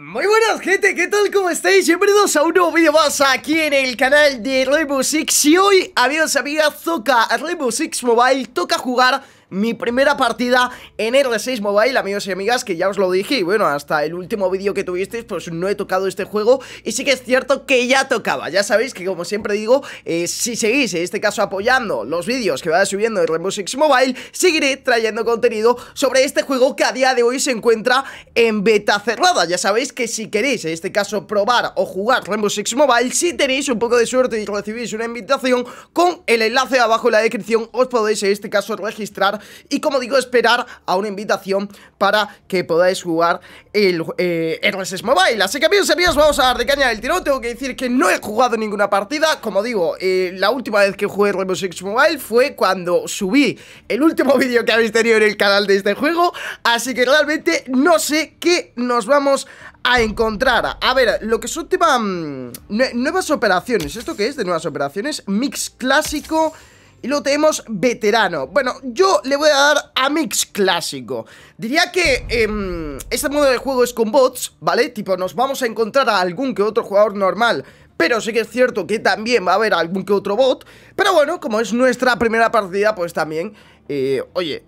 Muy buenas gente, ¿qué tal? ¿Cómo estáis? Bienvenidos a un nuevo vídeo más aquí en el canal de Rainbow Six. Y hoy, amigos y amigas, toca a Rainbow Six Mobile, toca jugar mi primera partida en R6 Mobile, amigos y amigas, que ya os lo dije. Y bueno, hasta el último vídeo que tuvisteis, pues no he tocado este juego. Y sí que es cierto que ya tocaba. Ya sabéis que, como siempre digo, si seguís en este caso apoyando los vídeos que vaya subiendo en Rainbow Six Mobile, seguiré trayendo contenido sobre este juego que a día de hoy se encuentra en beta cerrada. Ya sabéis que si queréis en este caso probar o jugar Rainbow Six Mobile, si tenéis un poco de suerte y recibís una invitación, con el enlace abajo en la descripción os podéis en este caso registrar. Y como digo, esperar a una invitación para que podáis jugar el R6 Mobile. Así que amigos, vamos a dar de caña el tirón. Tengo que decir que no he jugado ninguna partida. Como digo, la última vez que jugué Rainbow Six Mobile fue cuando subí el último vídeo que habéis tenido en el canal de este juego. Así que realmente no sé qué nos vamos a encontrar. A ver, lo que son tema nuevas operaciones. ¿Esto qué es de nuevas operaciones? Mix clásico. Y luego tenemos veterano. Bueno, yo le voy a dar a mix clásico. Diría que este modo de juego es con bots, ¿vale? Tipo, nos vamos a encontrar a algún que otro jugador normal, pero sí que es cierto que también va a haber algún que otro bot. Pero bueno, como es nuestra primera partida, pues también, oye,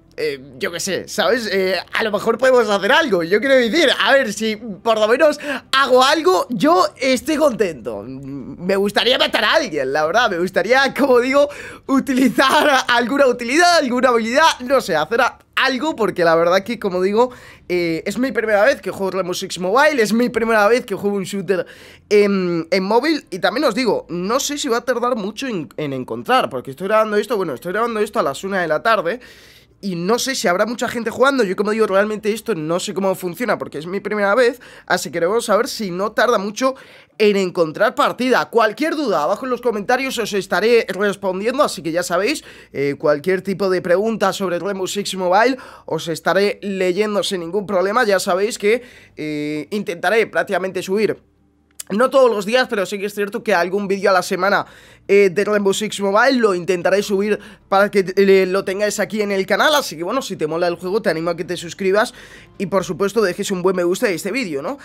yo qué sé, ¿sabes? A lo mejor podemos hacer algo. Yo quiero decir, a ver, si por lo menos hago algo, yo estoy contento. Me gustaría matar a alguien, la verdad. Me gustaría, como digo, utilizar alguna utilidad, alguna habilidad, no sé, hacer algo, porque la verdad que, como digo, es mi primera vez que juego Rainbow Six Mobile, es mi primera vez que juego un shooter en móvil. Y también os digo, no sé si va a tardar mucho en encontrar, porque estoy grabando esto, bueno, estoy grabando esto a las 1 de la tarde y no sé si habrá mucha gente jugando. Yo, como digo, realmente esto no sé cómo funciona porque es mi primera vez, así que vamos a ver si no tarda mucho en encontrar partida. Cualquier duda, abajo en los comentarios os estaré respondiendo, así que ya sabéis, cualquier tipo de pregunta sobre Rainbow Six Mobile os estaré leyendo sin ningún problema. Ya sabéis que intentaré prácticamente subir, no todos los días, pero sí que es cierto que algún vídeo a la semana de Rainbow Six Mobile lo intentaré subir para que lo tengáis aquí en el canal. Así que bueno, si te mola el juego, te animo a que te suscribas y por supuesto dejes un buen me gusta de este vídeo, ¿no?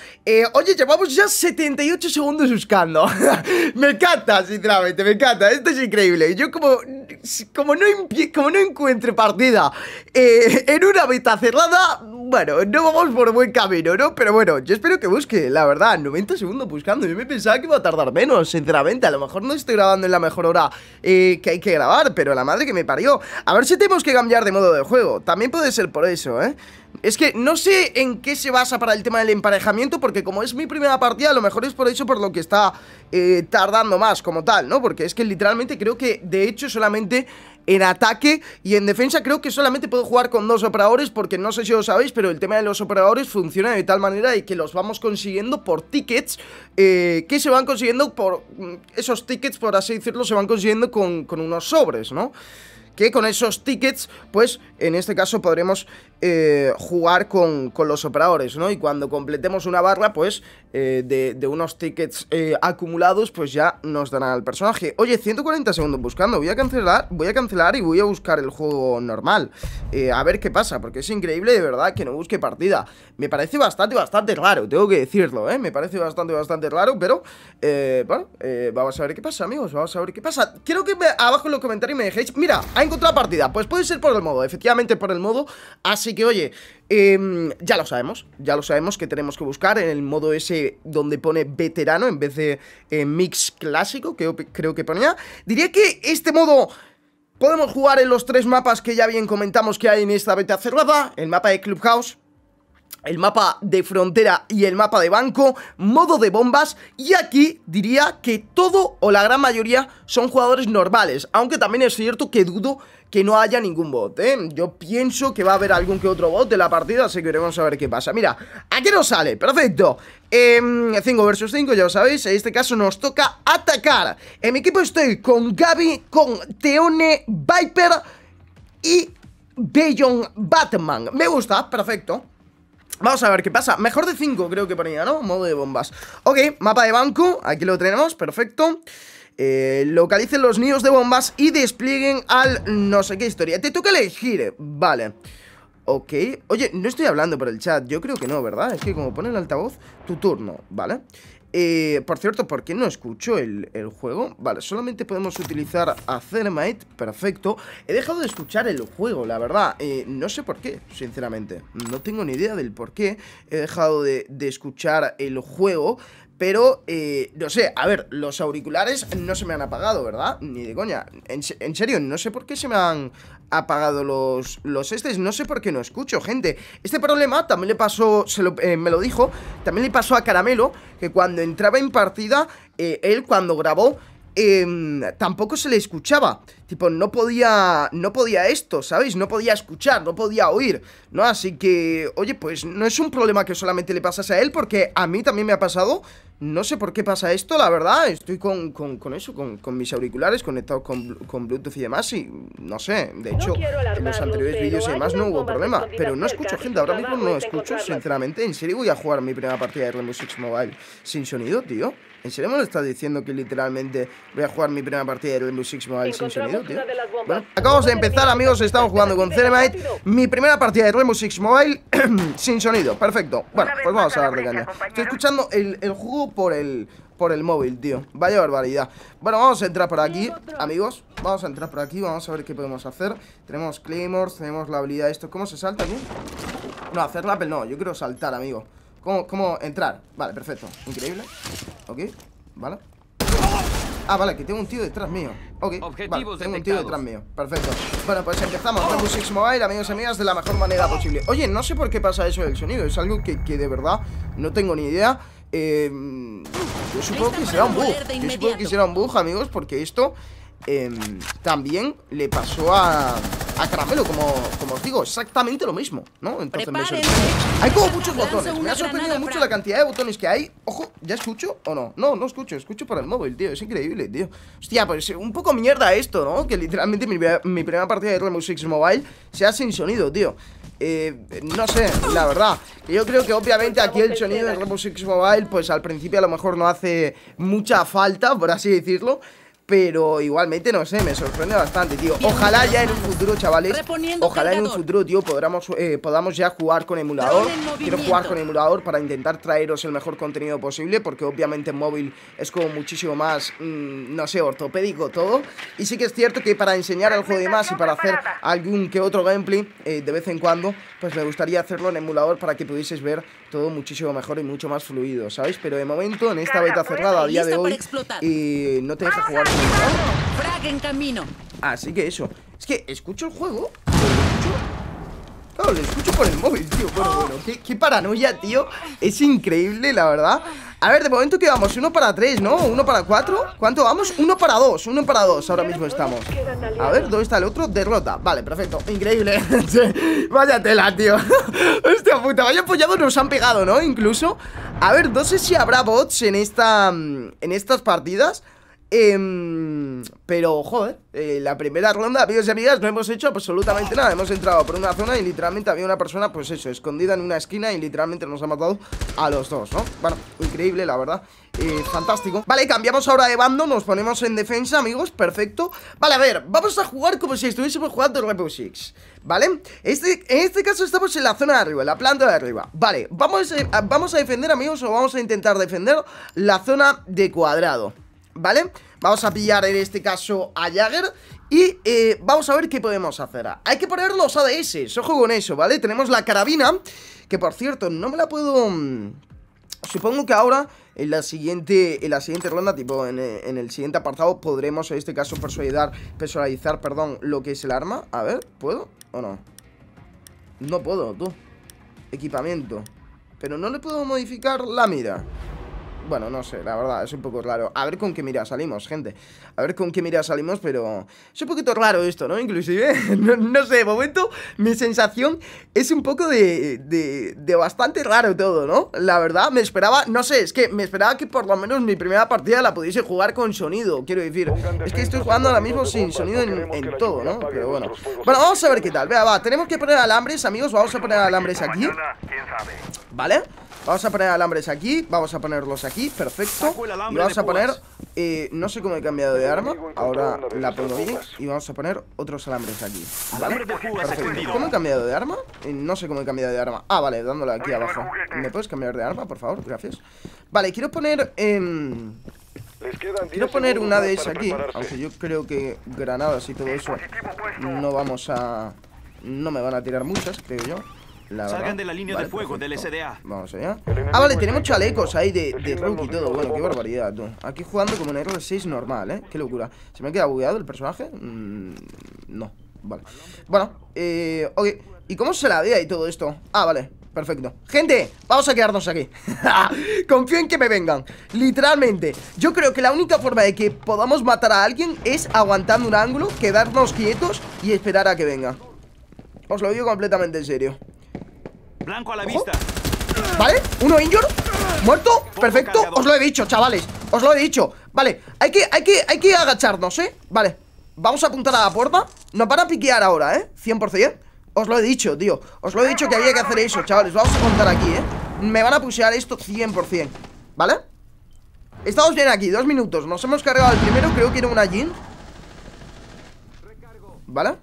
Oye, llevamos ya 78 segundos buscando. Me encanta, sinceramente, me encanta. Esto es increíble. Yo como no encuentre partida en una beta cerrada, bueno, no vamos por buen camino, ¿no? Pero bueno, yo espero que busque, la verdad. 90 segundos buscando, yo me pensaba que iba a tardar menos, sinceramente. A lo mejor no estoy grabando en la mejor hora que hay que grabar, pero la madre que me parió. A ver si tenemos que cambiar de modo de juego, también puede ser por eso, ¿eh? Es que no sé en qué se basa para el tema del emparejamiento, porque como es mi primera partida, a lo mejor es por eso por lo que está tardando más como tal, ¿no? Porque es que literalmente creo que, de hecho, solamente en ataque y en defensa creo que solamente puedo jugar con dos operadores, porque no sé si lo sabéis, pero el tema de los operadores funciona de tal manera de que los vamos consiguiendo por tickets, que se van consiguiendo por... esos tickets, por así decirlo, se van consiguiendo con unos sobres, ¿no? Que con esos tickets, pues en este caso podremos jugar con los operadores, ¿no? Y cuando completemos una barra, pues de unos tickets acumulados, pues ya nos darán al personaje. Oye, 140 segundos buscando. Voy a cancelar y voy a buscar el juego normal, a ver qué pasa, porque es increíble de verdad que no busque partida. Me parece bastante raro, tengo que decirlo, ¿eh? Me parece bastante raro, pero bueno, vamos a ver qué pasa, amigos. Vamos a ver qué pasa. Quiero que abajo en los comentarios me dejéis, mira, ha encontrado partida. Pues puede ser por el modo, efectivamente por el modo. Así que oye, ya lo sabemos que tenemos que buscar en el modo ese donde pone veterano en vez de mix clásico, que creo que ponía. Diría que este modo podemos jugar en los tres mapas que ya bien comentamos que hay en esta beta cerrada: el mapa de Clubhouse, el mapa de Frontera y el mapa de Banco, modo de bombas. Y aquí diría que todo o la gran mayoría son jugadores normales, aunque también es cierto que dudo que no haya ningún bot, ¿eh? Yo pienso que va a haber algún que otro bot de la partida, así que veremos a ver qué pasa. Mira, aquí nos sale, perfecto. 5 versus 5, ya lo sabéis. En este caso nos toca atacar. En mi equipo estoy con Gaby, con Theone, Viper y Bayon Batman. Me gusta, perfecto. Vamos a ver qué pasa. Mejor de 5 creo que ponía, ¿no? Modo de bombas. Ok, mapa de Banco. Aquí lo tenemos, perfecto. Localicen los nidos de bombas y desplieguen al no sé qué historia. Te toca elegir. Vale. Ok, oye, no estoy hablando por el chat, yo creo que no, ¿verdad? Es que como pone el altavoz, tu turno, ¿vale? Por cierto, ¿por qué no escucho el juego? Vale, solamente podemos utilizar a Thermite, perfecto. He dejado de escuchar el juego, la verdad, no sé por qué, sinceramente. No tengo ni idea del por qué he dejado de escuchar el juego. Pero, no sé, a ver, los auriculares no se me han apagado, ¿verdad? Ni de coña, en serio, no sé por qué se me han apagado los no sé por qué no escucho, gente. Este problema también le pasó, me lo dijo, también le pasó a Caramelo, que cuando entraba en partida, él cuando grabó, tampoco se le escuchaba. Tipo, no podía esto, ¿sabéis? No podía escuchar, no podía oír, ¿no? Así que, oye, pues no es un problema que solamente le pasase a él, porque a mí también me ha pasado. No sé por qué pasa esto, la verdad. Estoy con eso, con mis auriculares conectados con Bluetooth y demás. Y no sé, de hecho, en los anteriores vídeos y demás no hubo problema. Pero no escucho, gente, ahora mismo no escucho, sinceramente. En serio voy a jugar mi primera partida de Rainbow Six Mobile sin sonido, tío. ¿En serio me lo estás diciendo que literalmente voy a jugar mi primera partida de Rainbow Six Mobile sin sonido, tío? Bueno, acabamos de empezar, amigos. Estamos jugando con Thermite. Mi primera partida de Rainbow Six Mobile sin sonido, perfecto. Bueno, pues vamos a darle caña. Estoy escuchando el juego por el móvil, tío. Vaya barbaridad. Bueno, vamos a entrar por aquí, amigos. Vamos a entrar por aquí, vamos a ver qué podemos hacer. Tenemos claymores, tenemos la habilidad de esto. ¿Cómo se salta aquí? No, hacer rappel no, yo quiero saltar, amigo. ¿Cómo entrar? Vale, perfecto. Increíble. Ok, vale. Ah, vale, que tengo un tío detrás mío. Ok, vale, tengo un tío detrás mío. Perfecto. Bueno, pues empezamos Rainbow Six Mobile, amigos y amigas, de la mejor manera posible. Oye, no sé por qué pasa eso del sonido. Es algo que de verdad no tengo ni idea. Yo supongo que será un bug. Yo supongo que será un bug, amigos, porque esto también le pasó a Caramelo, como os digo, exactamente lo mismo, ¿no? Entonces me sorprende. Hay como muchos botones. Me ha sorprendido mucho la cantidad de botones que hay. Ojo, ¿ya escucho o no? No, no escucho, escucho por el móvil, tío. Es increíble, tío. Hostia, pues un poco mierda esto, ¿no? Que literalmente mi primera partida de Rainbow Six Mobile sea sin sonido, tío. No sé, la verdad. Yo creo que obviamente aquí el sonido de Rainbow Six Mobile, pues al principio a lo mejor no hace mucha falta, por así decirlo. Pero igualmente, no sé, me sorprende bastante, tío. Ojalá ya en un futuro, chavales, ojalá en un futuro, tío, podamos ya jugar con emulador. Quiero jugar con emulador para intentar traeros el mejor contenido posible, porque obviamente en móvil es como muchísimo más, no sé, ortopédico todo. Y sí que es cierto que para enseñar el juego y más, y para hacer algún que otro gameplay de vez en cuando, pues me gustaría hacerlo en emulador para que pudieseis ver todo muchísimo mejor y mucho más fluido, ¿sabéis? Pero de momento, en esta beta cerrada a día de hoy, y no te deja jugar. Frag en camino. Así que eso. Es que escucho el juego. Claro, lo escucho por el móvil, tío. Bueno, qué paranoia, tío. Es increíble, la verdad. A ver, de momento que vamos, 1 para 3, ¿no? 1 para 4, ¿cuánto vamos? 1 para 2, 1 para 2, ahora mismo estamos. A ver, ¿dónde está el otro? Derrota, vale, perfecto, increíble. Vaya tela, tío. Hostia puta, vaya apoyado nos han pegado, ¿no? Incluso, a ver, no sé si habrá bots en estas partidas. Pero, joder, la primera ronda, amigos y amigas, no hemos hecho absolutamente nada. Hemos entrado por una zona y literalmente había una persona, pues eso, escondida en una esquina, y literalmente nos ha matado a los dos, ¿no? Bueno, increíble, la verdad. Fantástico. Vale, cambiamos ahora de bando, nos ponemos en defensa, amigos, perfecto. Vale, a ver, vamos a jugar como si estuviésemos jugando Rainbow Six, ¿vale? En este caso estamos en la zona de arriba, en la planta de arriba. Vale, vamos a defender, amigos, o vamos a intentar defender la zona de cuadrado, ¿vale? Vamos a pillar en este caso a Jagger y vamos a ver qué podemos hacer. Hay que poner los ADS, ojo con eso, ¿vale? Tenemos la carabina, que por cierto, no me la puedo... Supongo que ahora, en la siguiente ronda, tipo en el siguiente apartado, podremos en este caso personalizar, lo que es el arma. A ver, ¿puedo o no? No puedo, tú. Equipamiento. Pero no le puedo modificar la mira. Bueno, no sé, la verdad, es un poco raro. A ver con qué mira salimos, gente. A ver con qué mira salimos, pero... Es un poquito raro esto, ¿no? Inclusive, no sé, de momento, mi sensación es un poco de bastante raro todo, ¿no? La verdad, me esperaba, no sé, es que me esperaba que por lo menos mi primera partida la pudiese jugar con sonido, quiero decir. Es que estoy jugando ahora mismo sin sonido en todo, ¿no? Pero bueno. Bueno, vamos a ver qué tal. Vea, va, tenemos que poner alambres, amigos, vamos a poner alambres aquí. ¿Vale? Vamos a poner alambres aquí, vamos a ponerlos aquí, perfecto. Y vamos a poner No sé cómo he cambiado de arma. Ahora la pongo aquí y vamos a poner otros alambres aquí, ¿vale? Perfecto. ¿Cómo he cambiado de arma? No sé cómo he cambiado de arma. Ah, vale, dándola aquí abajo. ¿Me puedes cambiar de arma, por favor? Gracias. Vale, quiero poner... quiero poner una de esas aquí. Aunque yo creo que granadas y todo eso no vamos a... no me van a tirar muchas, creo yo. Salgan de la línea de fuego del SDA. Vamos allá. Ah, vale, tenemos chalecos ahí de Rook y todo. Bueno, qué barbaridad, tú. Aquí jugando como un R6 normal, ¿eh? Qué locura. ¿Se me ha quedado bugueado el personaje? No, vale. Bueno, ok. ¿Y cómo se la vea y todo esto? Ah, vale, perfecto. Gente, vamos a quedarnos aquí. Confío en que me vengan. Literalmente, yo creo que la única forma de que podamos matar a alguien es aguantando un ángulo, quedarnos quietos y esperar a que venga. Os lo digo completamente en serio. Blanco a la vista. Vale, uno injure, muerto, perfecto. Os lo he dicho, chavales, os lo he dicho. Vale, hay que agacharnos, ¿eh? Vale, vamos a apuntar a la puerta. Nos van a piquear ahora, ¿eh? 100%. Os lo he dicho, tío. Os lo he dicho que había que hacer eso, chavales. Vamos a contar aquí, ¿eh? Me van a pushear esto 100%, ¿vale? Estamos bien aquí, 2 minutos. Nos hemos cargado el primero, creo que era una Jhin. ¿Vale?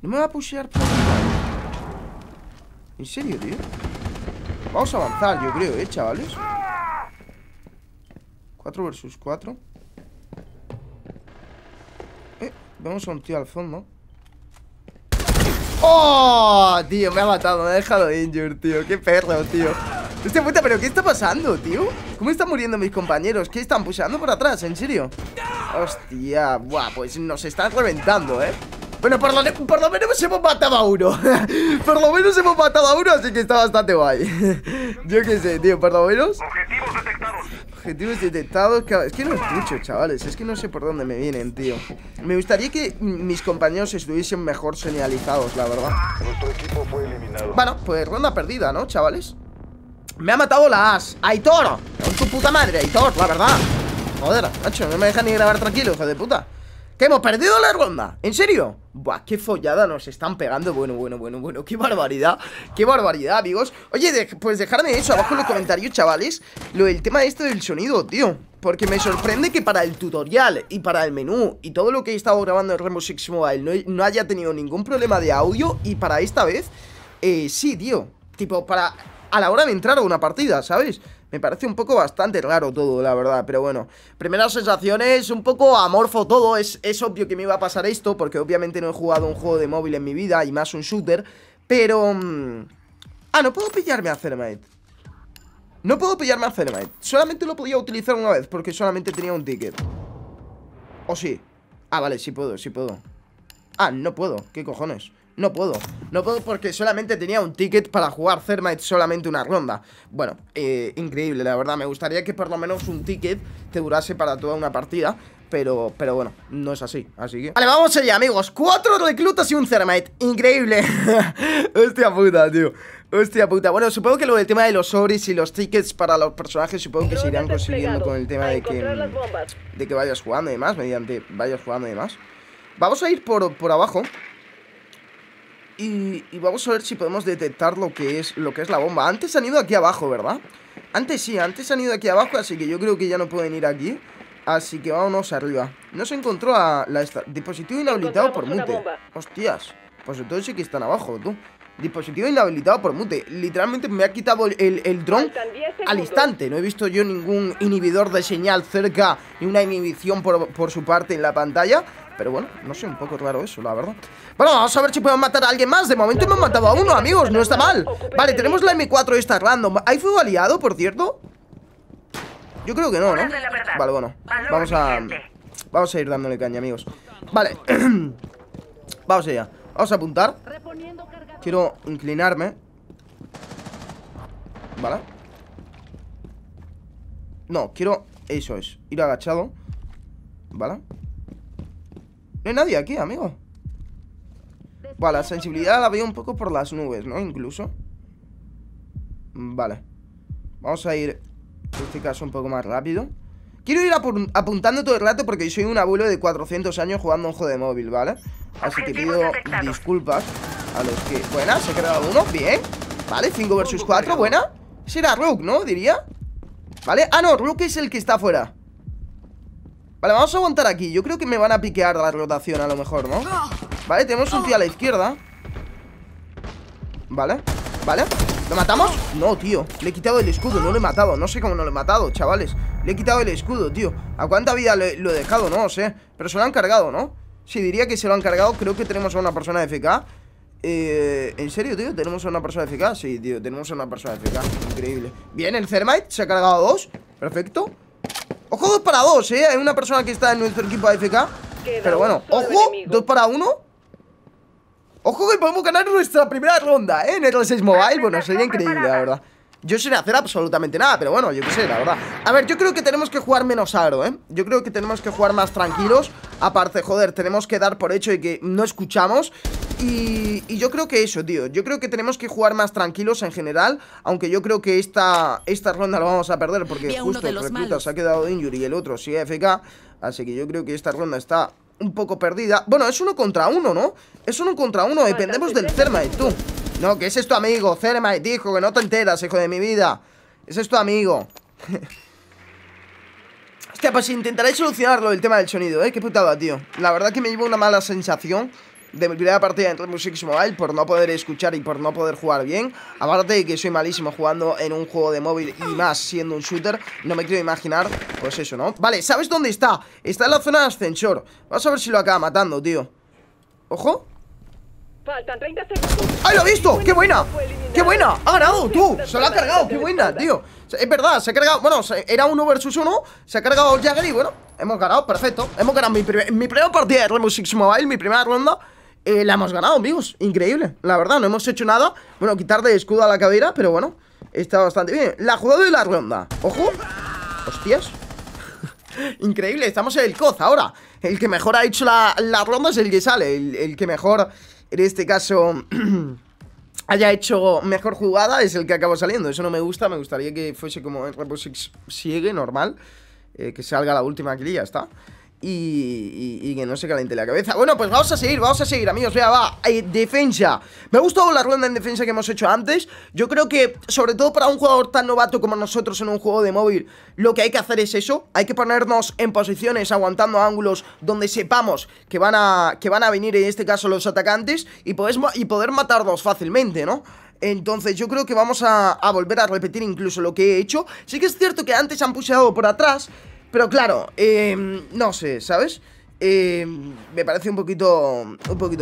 No me va a pushear. ¿En serio, tío? Vamos a avanzar, yo creo, chavales. 4 versus 4. Vemos a un tío al fondo. ¡Oh! Tío, me ha matado, me ha dejado injured, tío. ¡Qué perro, tío! Hostia puta, ¿pero qué está pasando, tío? ¿Cómo están muriendo mis compañeros? ¿Qué están pushando por atrás? ¿En serio? Hostia, buah, pues nos están reventando, ¿eh? Bueno, por lo menos hemos matado a uno. Por lo menos hemos matado a uno, así que está bastante guay. Yo qué sé, tío, por lo menos. Objetivos detectados. Objetivos detectados, claro. Es que no escucho, chavales. Es que no sé por dónde me vienen, tío. Me gustaría que mis compañeros estuviesen mejor señalizados, la verdad. Nuestro equipo fue eliminado. Bueno, pues ronda perdida, ¿no, chavales? Me ha matado la As. ¡Aitor! ¡Con tu puta madre, Aitor! La verdad. Joder, macho, no me deja ni grabar tranquilo, hijo de puta. Que hemos perdido la ronda, ¿en serio? Buah, qué follada nos están pegando. Bueno, bueno, bueno, bueno, qué barbaridad, amigos. Oye, pues dejadme eso abajo en los comentarios, chavales. Lo del tema este del sonido, tío. Porque me sorprende que para el tutorial y para el menú y todo lo que he estado grabando en Rainbow Six Mobile no haya tenido ningún problema de audio. Y para esta vez, sí, tío. Tipo, para... a la hora de entrar a una partida, ¿sabes? Me parece un poco bastante raro todo, la verdad. Pero bueno, primeras sensaciones, un poco amorfo todo. Es obvio que me iba a pasar esto, porque obviamente no he jugado un juego de móvil en mi vida, y más un shooter. Pero... ah, no puedo pillarme a Thermite. No puedo pillarme a Thermite. Solamente lo podía utilizar una vez, porque solamente tenía un ticket. ¿O sí? Ah, vale, sí puedo, sí puedo. Ah, no puedo, ¿qué cojones? No puedo, no puedo porque solamente tenía un ticket para jugar Thermite solamente una ronda. Bueno, increíble, la verdad. Me gustaría que por lo menos un ticket te durase para toda una partida. Pero bueno, no es así, así que... Vale, vamos allá, amigos. 4 reclutas y un Thermite. Increíble. Hostia puta, tío. Hostia puta. Bueno, supongo que lo del tema de los sobres y los tickets para los personajes, supongo que se irán consiguiendo con el tema de que vayas jugando y demás, mediante vayas jugando y demás. Vamos a ir por abajo. Y vamos a ver si podemos detectar lo que es la bomba. Antes han ido aquí abajo, ¿verdad? Antes sí, antes han ido aquí abajo, así que yo creo que ya no pueden ir aquí. Así que vámonos arriba. No se encontró a la esta. Dispositivo inhabilitado por mute. Hostias, pues entonces sí que están abajo, tú. Dispositivo inhabilitado por mute. Literalmente me ha quitado el dron al instante. No he visto yo ningún inhibidor de señal cerca, ni una inhibición por su parte en la pantalla. Pero bueno, no sé, un poco raro eso, la verdad. Bueno, vamos a ver si podemos matar a alguien más. De momento hemos matado a uno, amigos, no está mal. Vale, tenemos la M4 esta random. ¿Hay fuego aliado, por cierto? Yo creo que no, ¿no? Vale, bueno, vamos a ir dándole caña, amigos. Vale. Vamos allá, vamos a apuntar. Quiero inclinarme. Vale. No, quiero... eso es, ir agachado. Vale. No hay nadie aquí, amigo. Vale, la sensibilidad la veo un poco por las nubes, ¿no? Incluso. Vale. Vamos a ir, en este caso, un poco más rápido. Quiero ir apuntando todo el rato porque soy un abuelo de 400 años jugando un juego de móvil, ¿vale? Así que pido disculpas a los que... Buena, se ha quedado uno, bien. Vale, 5 versus 4, buena. Será Rook, ¿no? Diría. Vale, ah, no, Rook es el que está afuera. Vale, vamos a aguantar aquí. Yo creo que me van a piquear la rotación a lo mejor, ¿no? Vale, tenemos un tío a la izquierda. Vale, vale. ¿Lo matamos? No, tío. Le he quitado el escudo, no lo he matado. No sé cómo no lo he matado, chavales. Le he quitado el escudo, tío. ¿A cuánta vida lo he dejado? No sé. Pero se lo han cargado, ¿no? Sí, diría que se lo han cargado. Creo que tenemos a una persona FK. ¿En serio, tío? ¿Tenemos a una persona FK? Sí, tío, tenemos a una persona FK. Increíble. Bien, el Thermite se ha cargado a dos. Perfecto. Ojo, 2 para 2, ¿eh? Hay una persona que está en nuestro equipo AFK. Pero bueno, ojo, 2 para 1. Ojo que podemos ganar nuestra primera ronda, ¿eh? En el 6 Mobile, bueno, sería increíble, la verdad. Yo sin hacer absolutamente nada, pero bueno, yo qué sé, la verdad. A ver, yo creo que tenemos que jugar menos aro, ¿eh? Yo creo que tenemos que jugar más tranquilos. Aparte, joder, tenemos que dar por hecho de que no escuchamos. Y yo creo que eso, tío. Yo creo que tenemos que jugar más tranquilos en general. Aunque yo creo que esta ronda la vamos a perder. Porque justo el recluta se ha quedado de injury y el otro sigue AFK. Así que yo creo que esta ronda está un poco perdida. Bueno, es 1 contra 1, ¿no? Es 1 contra 1, dependemos del Thermite, tú. No, que ese es tu amigo, Thermite, dijo, que no te enteras, hijo de mi vida. Ese es tu amigo. Hostia, pues intentaré solucionarlo, el tema del sonido, ¿eh? Qué putada, tío. La verdad que me llevo una mala sensación de mi primera partida en Rainbow Six Mobile por no poder escuchar y por no poder jugar bien. Aparte de que soy malísimo jugando en un juego de móvil y más siendo un shooter. No me quiero imaginar, pues eso, ¿no? Vale, ¿sabes dónde está? Está en la zona de ascensor. Vamos a ver si lo acaba matando, tío. Ojo. Faltan 30 segundos. ¡Ay, lo he visto! ¡Qué buena! ¡Qué buena! ¡Ha ganado, tú! ¡Se lo ha cargado! ¡Qué buena, tío! Es verdad, se ha cargado. Bueno, era 1 versus 1. Se ha cargado Jagger y bueno, hemos ganado, perfecto. Hemos ganado mi primera partida de Rainbow Six Mobile, mi primera ronda. La hemos ganado, amigos. Increíble, la verdad, no hemos hecho nada. Bueno, quitar de escudo a la cabera, pero bueno, está bastante bien. La jugada de la ronda. ¡Ojo! ¡Hostias! Increíble, estamos en el COD ahora. El que mejor ha hecho la ronda es el que sale. El que mejor, en este caso, haya hecho mejor jugada es el que acabo saliendo. Eso no me gusta, me gustaría que fuese como en Rainbow Six Siege, normal, que salga la última kill y ya está. Y que no se caliente la cabeza. Bueno, pues vamos a seguir, amigos. Venga, va, defensa. Me ha gustado la ronda en defensa que hemos hecho antes. Yo creo que, sobre todo para un jugador tan novato como nosotros en un juego de móvil, lo que hay que hacer es eso. Hay que ponernos en posiciones, aguantando ángulos donde sepamos que van a venir, en este caso, los atacantes, y poder matarlos fácilmente, ¿no? Entonces yo creo que vamos a volver a repetir incluso lo que he hecho. Sí que es cierto que antes han pusheado por atrás, pero claro, no sé, ¿sabes? Me parece un poquito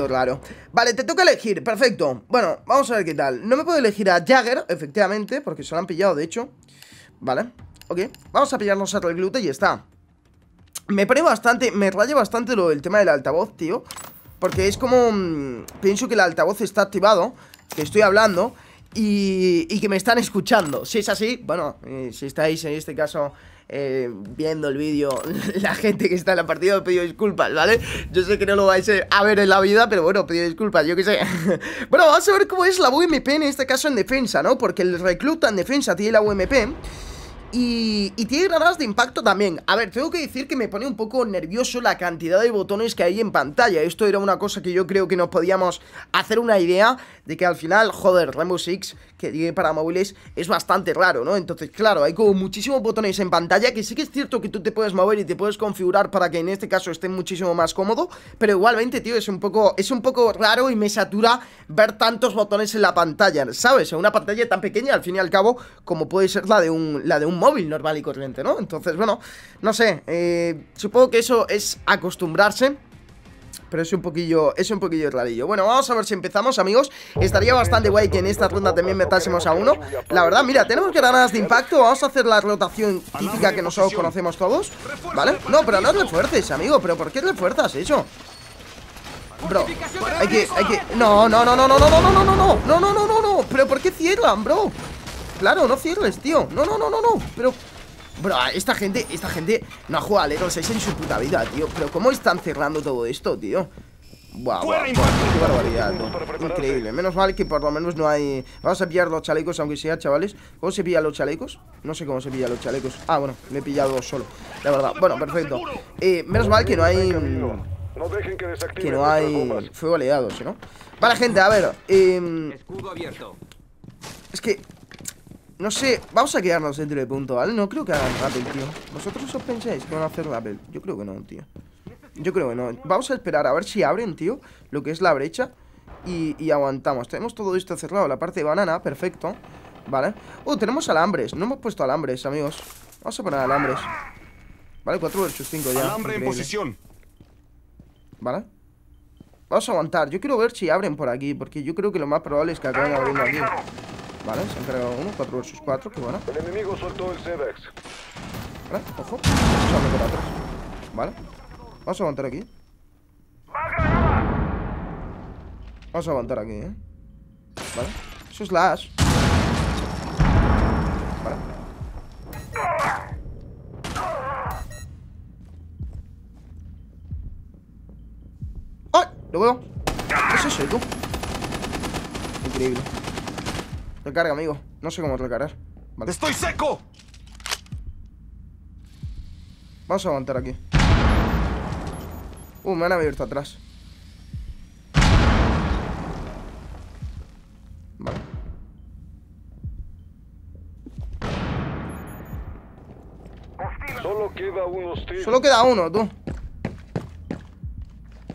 raro. Vale, te toca elegir, perfecto. Bueno, vamos a ver qué tal. No me puedo elegir a Jagger, efectivamente, porque se lo han pillado, de hecho. Vale, ok. Vamos a pillarnos a recluta y ya está. Me pone bastante, me raya bastante lo del tema del altavoz, tío. Porque es como, pienso que el altavoz está activado, que estoy hablando y que me están escuchando. Si es así, bueno, si estáis en este caso viendo el vídeo, la gente que está en la partida, os pido disculpas, ¿vale? Yo sé que no lo vais a ver en la vida, pero bueno, pido disculpas, yo qué sé. Bueno, vamos a ver cómo es la UMP en este caso en defensa, ¿no? Porque el recluta en defensa tiene la UMP y tiene granadas de impacto también. A ver, tengo que decir que me pone un poco nervioso la cantidad de botones que hay en pantalla. Esto era una cosa que yo creo que nos podíamos hacer una idea de que al final, joder, Rainbow Six, que llegue para móviles, es bastante raro, ¿no? Entonces, claro, hay como muchísimos botones en pantalla, que sí que es cierto que tú te puedes mover y te puedes configurar para que en este caso esté muchísimo más cómodo, pero igualmente, tío, es un poco raro y me satura ver tantos botones en la pantalla, ¿sabes? En una pantalla tan pequeña, al fin y al cabo, como puede ser la de un móvil normal y corriente, ¿no? Entonces, bueno, no sé, supongo que eso es acostumbrarse, pero es un poquillo rarillo. Bueno, vamos a ver si empezamos, amigos. Estaría bastante guay que en esta ronda también metásemos a uno. La verdad, mira, tenemos granadas de impacto. Vamos a hacer la rotación típica que nosotros conocemos todos, ¿vale? No, pero no refuerces, amigo, pero ¿por qué refuerzas eso? Bro, hay que... No, pero ¿por qué cierran, bro? Claro, no cierres, tío. No. Pero, bro, esta gente no ha jugado a Rainbow Six en su puta vida, tío. Pero ¿cómo están cerrando todo esto, tío? Guau, qué barbaridad, tío. Increíble. Menos mal que por lo menos no hay... Vamos a pillar los chalecos, aunque sea, chavales. ¿Cómo se pillan los chalecos? No sé cómo se pillan los chalecos. Ah, bueno, me he pillado solo, la verdad. Bueno, perfecto. Menos mal que no hay... Que no hay fuego aliado, ¿no? Vale, gente, a ver. Es que... No sé, vamos a quedarnos dentro de punto, ¿vale? No creo que hagan rappel, tío. ¿Vosotros os pensáis que van a hacer rappel? Yo creo que no, tío. Yo creo que no. Vamos a esperar a ver si abren, tío, lo que es la brecha. Y aguantamos. Tenemos todo esto cerrado. La parte de banana, perfecto. Vale. Oh, tenemos alambres. No hemos puesto alambres, amigos. Vamos a poner alambres. Vale, 4 versus 5 ya. Alambre en posición. Vale. Vamos a aguantar. Yo quiero ver si abren por aquí, porque yo creo que lo más probable es que acaben abriendo aquí. Vale, se han cargado uno. 4 versus 4, qué bueno. El enemigo soltó el Cebex. Vale, ojo. Vale. Vamos a aguantar aquí. Vamos a aguantar aquí, ¿eh? Vale. Eso es la Ash. Vale. ¡Ay! ¡Lo veo! ¿Qué es eso, tú? Increíble. Recarga, amigo. No sé cómo recargar. Vale. ¡Estoy seco! Vamos a aguantar aquí. Me han abierto atrás. Vale. Solo queda uno, tío. Solo queda uno, tú.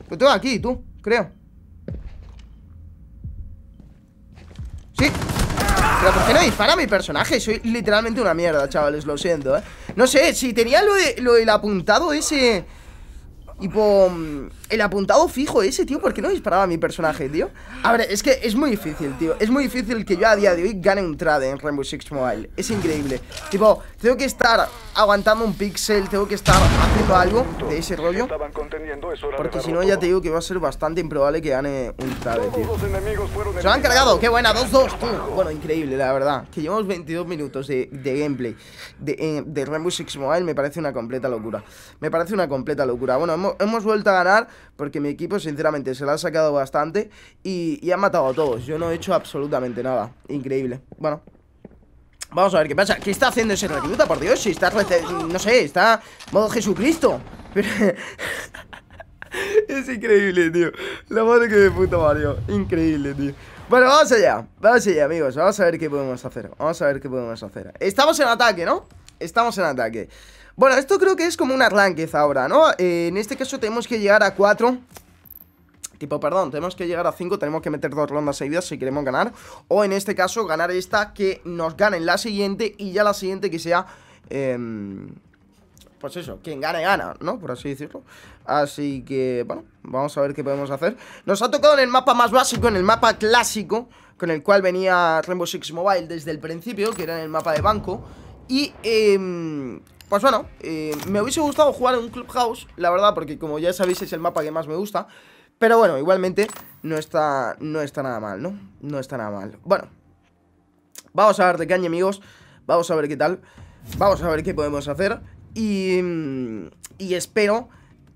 Lo tengo aquí, tú, creo. Sí. Pero ¿por qué no dispara mi personaje? Soy literalmente una mierda, chavales, lo siento, ¿eh? No sé, si tenía lo del apuntado ese... Tipo, el apuntado fijo ese, tío. ¿Por qué no disparaba a mi personaje, tío? A ver, es que es muy difícil, tío. Es muy difícil que yo a día de hoy gane un trade en Rainbow Six Mobile. Es increíble. Tipo, tengo que estar aguantando un pixel. Tengo que estar haciendo algo de ese rollo, porque si no ya te digo que va a ser bastante improbable que gane un trade, tío. Se lo han cargado, qué buena, 2-2, tío. Bueno, increíble, la verdad. Que llevamos 22 minutos de gameplay de Rainbow Six Mobile. Me parece una completa locura. Me parece una completa locura. Bueno, hemos vuelto a ganar porque mi equipo sinceramente se la ha sacado bastante y ha matado a todos. Yo no he hecho absolutamente nada. Increíble. Bueno, vamos a ver qué pasa. ¿Qué está haciendo ese recluta? Por Dios, si está... No sé, está modo Jesucristo. Pero... es increíble, tío. La madre que de puta Mario. Increíble, tío. Bueno, vamos allá. Vamos allá, amigos. Vamos a ver qué podemos hacer. Vamos a ver qué podemos hacer. Estamos en ataque, ¿no? Estamos en ataque. Bueno, esto creo que es como un arranque ahora, ¿no? En este caso tenemos que llegar a 4. Tipo, perdón, tenemos que llegar a 5. Tenemos que meter 2 rondas seguidas si queremos ganar. O en este caso, ganar esta, que nos ganen la siguiente. Y ya la siguiente que sea... pues eso, quien gane, gana, ¿no? Por así decirlo. Así que, bueno, vamos a ver qué podemos hacer. Nos ha tocado en el mapa más básico, en el mapa clásico, con el cual venía Rainbow Six Mobile desde el principio, que era en el mapa de Banco. Y, pues bueno, me hubiese gustado jugar en un Clubhouse, la verdad, porque como ya sabéis es el mapa que más me gusta. Pero bueno, igualmente no está nada mal, ¿no? No está nada mal. Bueno, vamos a ver de caña, amigos. Vamos a ver qué tal. Vamos a ver qué podemos hacer. Y espero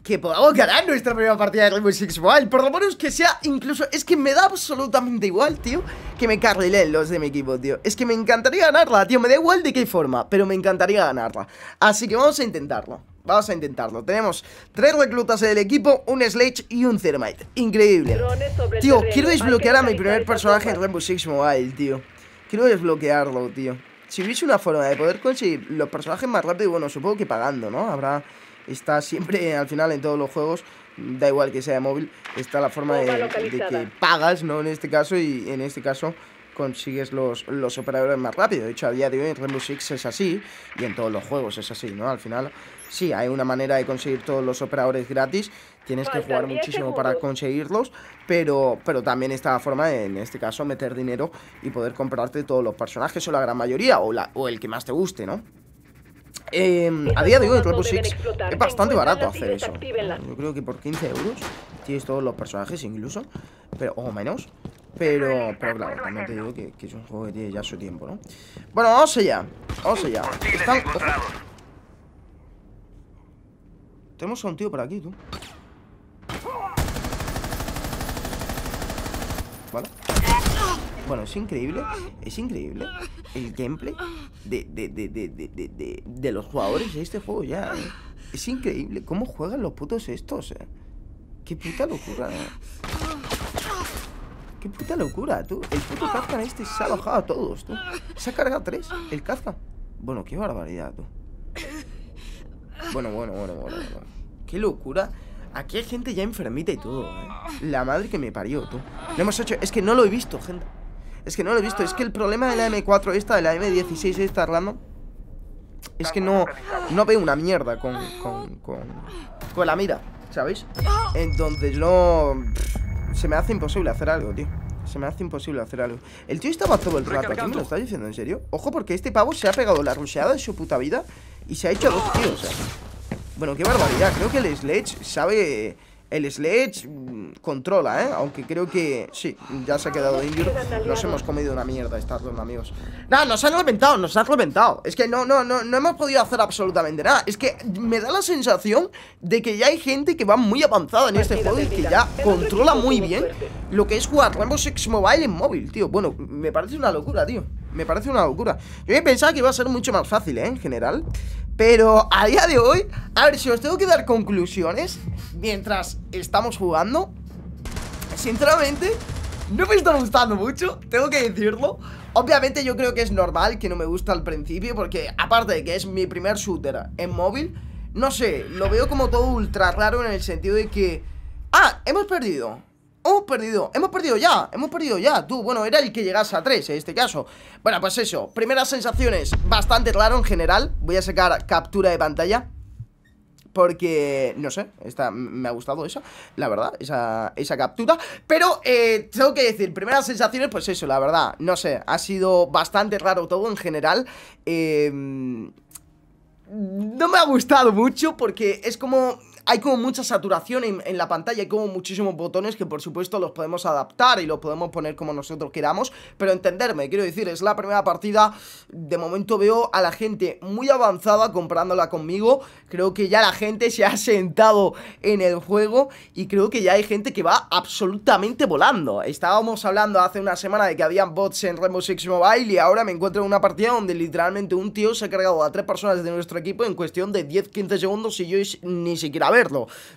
que podamos ganar nuestra primera partida de Rainbow Six Mobile. Por lo menos que sea incluso... Es que me da absolutamente igual, tío, que me carrilen los de mi equipo, tío. Es que me encantaría ganarla, tío. Me da igual de qué forma, pero me encantaría ganarla. Así que vamos a intentarlo. Vamos a intentarlo. Tenemos 3 reclutas del equipo, un Sledge y un Thermite. Increíble. Tío, quiero desbloquear a mi primer personaje en Rainbow Six Mobile, tío. Quiero desbloquearlo, tío. Si hubiese una forma de poder conseguir los personajes más rápido, bueno, supongo que pagando, ¿no? Habrá... Está siempre, al final, en todos los juegos, da igual que sea de móvil, está la forma de que pagas, ¿no? En este caso, y en este caso consigues los operadores más rápido. De hecho, a día de hoy en Rainbow Six es así, y en todos los juegos es así, ¿no? Al final, sí, hay una manera de conseguir todos los operadores gratis, tienes que jugar muchísimo para conseguirlos, pero también está la forma de, en este caso, meter dinero y poder comprarte todos los personajes, o la gran mayoría, o el que más te guste, ¿no? A día de hoy en Rainbow Six es bastante barato hacer eso. Yo creo que por 15 € tienes todos los personajes incluso, pero o menos. Pero claro, también te digo que es un juego que tiene ya su tiempo, ¿no? Bueno, vamos allá. Vamos allá. Tenemos a un tío por aquí, tú. Vale. Bueno, es increíble el gameplay de los jugadores de este juego ya, ¿eh? Es increíble cómo juegan los putos estos, ¿eh? Qué puta locura, ¿eh? Qué puta locura, tú. El puto Kapkan este se ha bajado a todos, tú. Se ha cargado 3, el Kapkan. Bueno, qué barbaridad, tú. Bueno. Qué locura. Aquí hay gente ya enfermita y todo, ¿eh? La madre que me parió, tú. Lo hemos hecho. Es que no lo he visto, gente. Es que no lo he visto. Es que el problema de la M4 esta, de la M16 esta, random, es que no veo una mierda con la mira, ¿sabéis? Entonces no... se me hace imposible hacer algo, tío. El tío estaba todo el rato aquí, ¿me lo estás diciendo en serio? Ojo, porque este pavo se ha pegado la rusheada de su puta vida y se ha hecho a 2 tíos, ¿sabes? Bueno, qué barbaridad. Creo que el Sledge sabe... El Sledge controla, ¿eh? Aunque creo que... sí, ya se ha quedado injured. Nos hemos comido una mierda esta ronda, amigos. No, nos han reventado. Es que no hemos podido hacer absolutamente nada. Es que me da la sensación de que ya hay gente que va muy avanzada en este juego y que ya controla muy bien lo que es jugar Rainbow Six Mobile en móvil, tío. Bueno, me parece una locura, tío. Yo había pensado que iba a ser mucho más fácil, ¿eh? En general. Pero a día de hoy, a ver, si os tengo que dar conclusiones mientras estamos jugando, sinceramente, no me está gustando mucho, tengo que decirlo. Obviamente yo creo que es normal que no me gusta al principio, porque aparte de que es mi primer shooter en móvil, no sé, lo veo como todo ultra raro en el sentido de que... ¡ah! Hemos perdido. Hemos perdido ya, tú. Bueno, era el que llegase a 3 en este caso. Bueno, pues eso, primeras sensaciones. Bastante raro en general. Voy a sacar captura de pantalla porque, no sé, esta, me ha gustado esa, la verdad, esa captura. Pero tengo que decir, primeras sensaciones, pues eso, la verdad, no sé, ha sido bastante raro todo en general. No me ha gustado mucho porque es como... hay como mucha saturación en la pantalla, hay como muchísimos botones que por supuesto los podemos adaptar y los podemos poner como nosotros queramos, pero entenderme, quiero decir, es la primera partida, de momento veo a la gente muy avanzada comparándola conmigo, creo que ya la gente se ha sentado en el juego y creo que ya hay gente que va absolutamente volando. Estábamos hablando hace una semana de que habían bots en Rainbow Six Mobile y ahora me encuentro en una partida donde literalmente un tío se ha cargado a 3 personas de nuestro equipo en cuestión de 10-15 segundos y yo ni siquiera veo.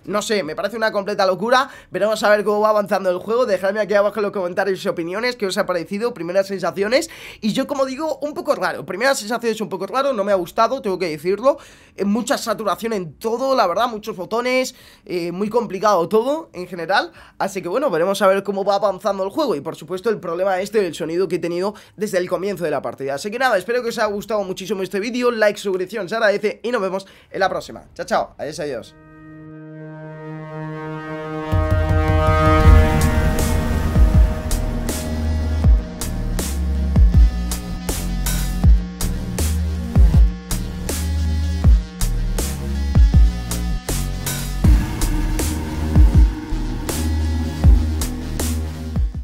No sé, me parece una completa locura. Veremos a ver cómo va avanzando el juego. Dejadme aquí abajo en los comentarios y opiniones qué os ha parecido, primeras sensaciones. Y yo, como digo, un poco raro, primeras sensaciones un poco raro, no me ha gustado, tengo que decirlo. Mucha saturación en todo, la verdad, muchos botones, muy complicado todo en general. Así que bueno, veremos a ver cómo va avanzando el juego. Y por supuesto el problema este del sonido que he tenido desde el comienzo de la partida. Así que nada, espero que os haya gustado muchísimo este vídeo. Like, suscripción, se agradece y nos vemos en la próxima. Chao, chao, adiós, adiós.